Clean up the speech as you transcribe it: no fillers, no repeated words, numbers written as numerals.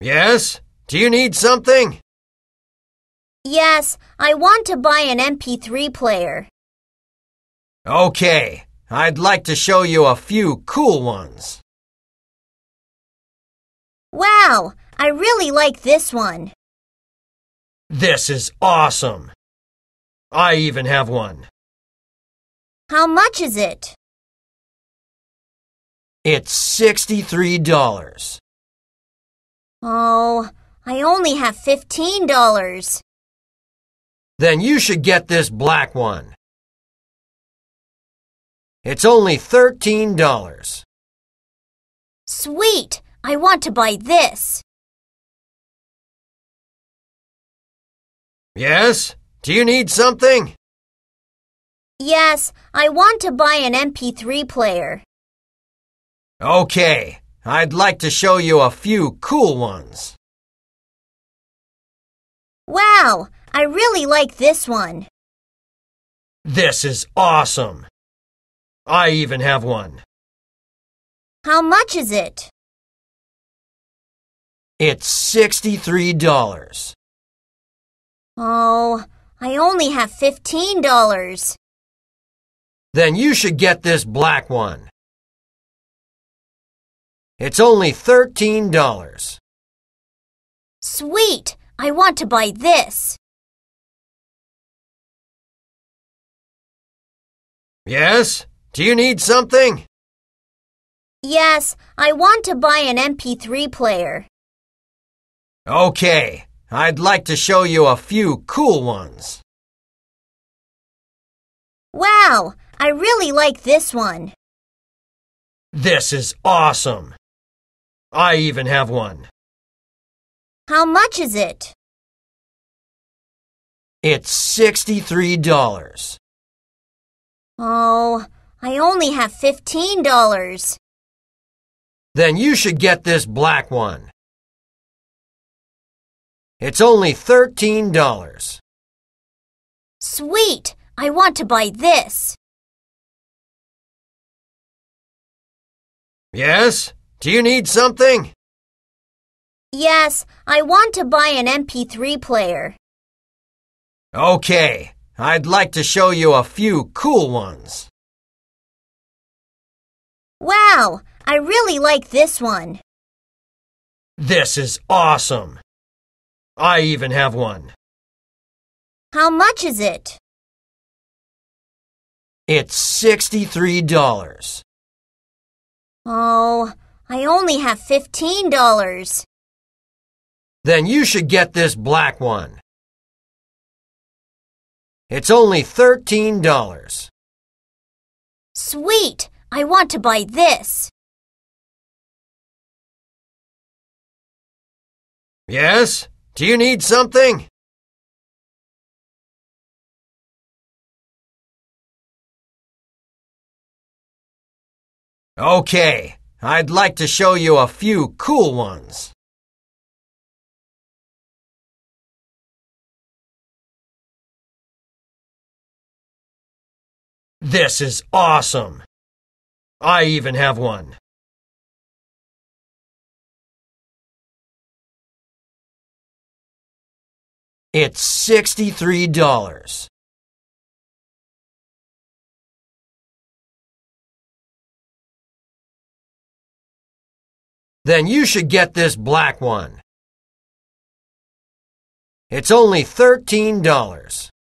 Yes? Do you need something? Yes, I want to buy an MP3 player. Okay, I'd like to show you a few cool ones. Wow, I really like this one. This is awesome. I even have one. How much is it? It's $63. Oh, I only have $15. Then you should get this black one. It's only $13. Sweet! I want to buy this. Yes? Do you need something? Yes, I want to buy an MP3 player. Okay. I'd like to show you a few cool ones. Wow, I really like this one. This is awesome. I even have one. How much is it? It's $63. Oh, I only have $15. Then you should get this black one. It's only $13. Sweet! I want to buy this. Yes? Do you need something? Yes, I want to buy an MP3 player. Okay, I'd like to show you a few cool ones. Wow, I really like this one. This is awesome. I even have one. How much is it? It's $63. Oh, I only have $15. Then you should get this black one. It's only $13. Sweet! I want to buy this. Yes? Do you need something? Yes, I want to buy an MP3 player. Okay, I'd like to show you a few cool ones. Wow, I really like this one. This is awesome. I even have one. How much is it? It's $63. Oh, I only have $15. Then you should get this black one. It's only $13. Sweet! I want to buy this. Yes? Do you need something? Okay, I'd like to show you a few cool ones. This is awesome. I even have one. It's $63. Then you should get this black one. It's only $13.